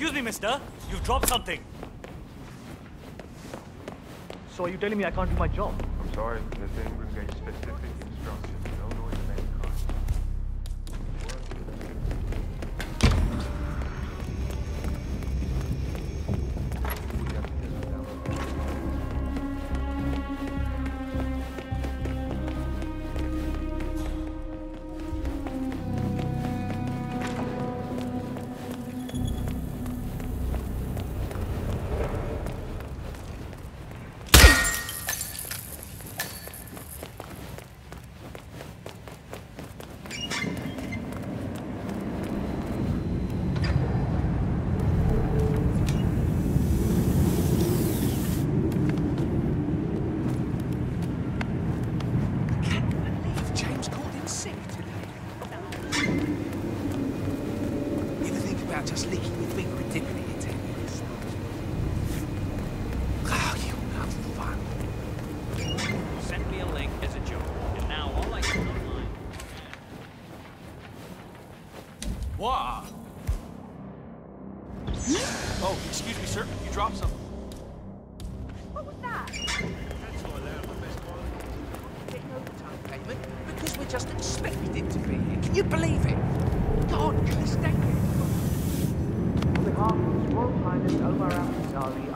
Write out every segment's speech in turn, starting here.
Excuse me, mister. You've dropped something. So are you telling me I can't do my job? I'm sorry, mister. We're going to specific instructions. No noise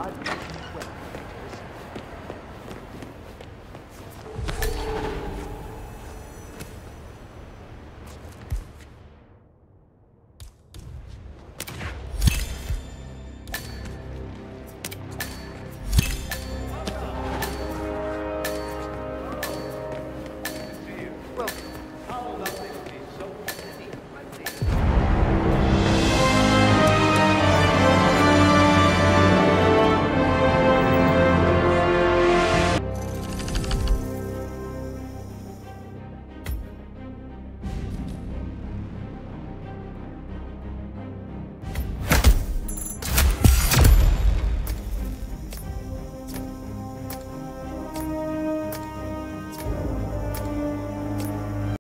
in any